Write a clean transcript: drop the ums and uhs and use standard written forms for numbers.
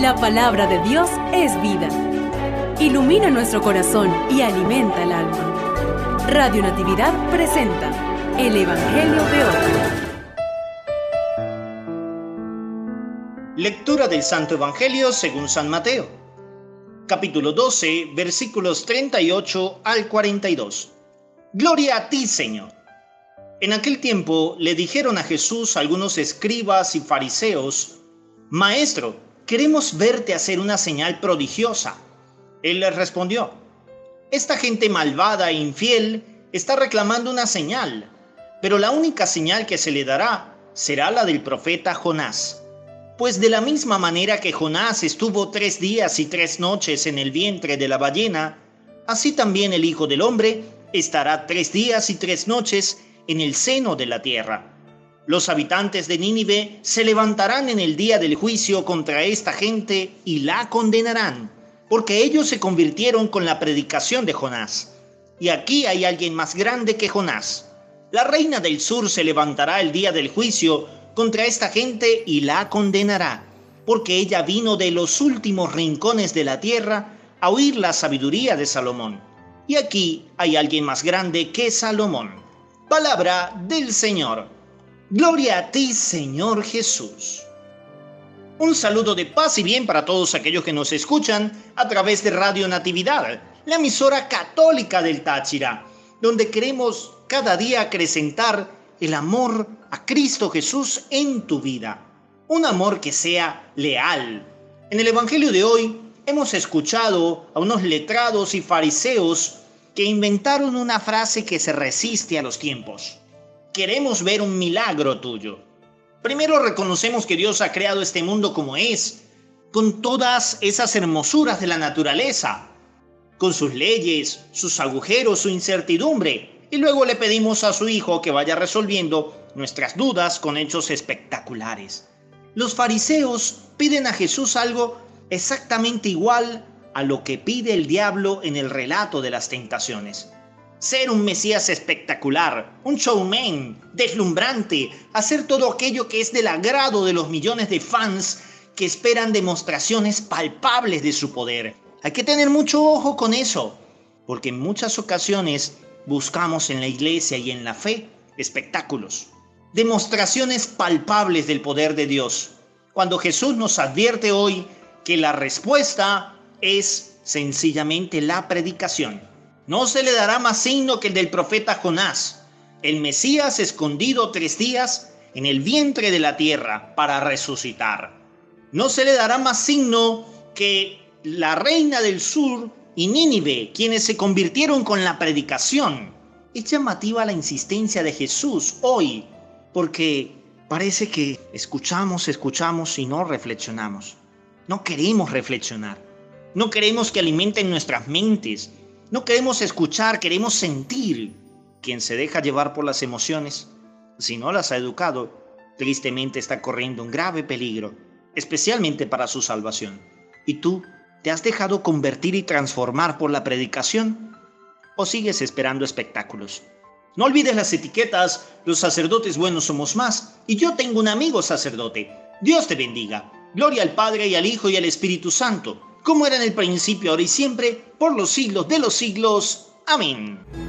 La palabra de Dios es vida. Ilumina nuestro corazón y alimenta el alma. Radio Natividad presenta el Evangelio de Hoy. Lectura del Santo Evangelio según San Mateo. Capítulo 12, versículos 38 al 42. Gloria a ti, Señor. En aquel tiempo le dijeron a Jesús algunos escribas y fariseos: Maestro, queremos verte hacer una señal prodigiosa. Él les respondió: Esta gente malvada e infiel está reclamando una señal, pero la única señal que se le dará será la del profeta Jonás. Pues de la misma manera que Jonás estuvo 3 días y 3 noches en el vientre de la ballena, así también el Hijo del Hombre estará 3 días y 3 noches en el seno de la tierra. Los habitantes de Nínive se levantarán en el día del juicio contra esta gente y la condenarán, porque ellos se convirtieron con la predicación de Jonás. Y aquí hay alguien más grande que Jonás. La reina del sur se levantará el día del juicio contra esta gente y la condenará, porque ella vino de los últimos rincones de la tierra a oír la sabiduría de Salomón. Y aquí hay alguien más grande que Salomón. Palabra del Señor. Gloria a ti, Señor Jesús. Un saludo de paz y bien para todos aquellos que nos escuchan a través de Radio Natividad, la emisora católica del Táchira, donde queremos cada día acrecentar el amor a Cristo Jesús en tu vida. Un amor que sea leal. En el Evangelio de hoy hemos escuchado a unos letrados y fariseos que inventaron una frase que se resiste a los tiempos. Queremos ver un milagro tuyo. Primero reconocemos que Dios ha creado este mundo como es, con todas esas hermosuras de la naturaleza, con sus leyes, sus agujeros, su incertidumbre, y luego le pedimos a su Hijo que vaya resolviendo nuestras dudas con hechos espectaculares. Los fariseos piden a Jesús algo exactamente igual a lo que pide el diablo en el relato de las tentaciones. Ser un Mesías espectacular, un showman, deslumbrante, hacer todo aquello que es del agrado de los millones de fans que esperan demostraciones palpables de su poder. Hay que tener mucho ojo con eso, porque en muchas ocasiones buscamos en la iglesia y en la fe espectáculos, demostraciones palpables del poder de Dios, cuando Jesús nos advierte hoy que la respuesta es sencillamente la predicación. No se le dará más signo que el del profeta Jonás, el Mesías escondido 3 días en el vientre de la tierra para resucitar. No se le dará más signo que la reina del sur y Nínive, quienes se convirtieron con la predicación. Es llamativa la insistencia de Jesús hoy, porque parece que escuchamos y no reflexionamos. No queremos reflexionar. No queremos que alimenten nuestras mentes. No queremos escuchar, queremos sentir. Quien se deja llevar por las emociones, si no las ha educado, tristemente está corriendo un grave peligro, especialmente para su salvación. ¿Y tú, te has dejado convertir y transformar por la predicación? ¿O sigues esperando espectáculos? No olvides las etiquetas: los sacerdotes buenos somos más, y yo tengo un amigo sacerdote. Dios te bendiga. Gloria al Padre, y al Hijo, y al Espíritu Santo, como era en el principio, ahora y siempre, por los siglos de los siglos. Amén.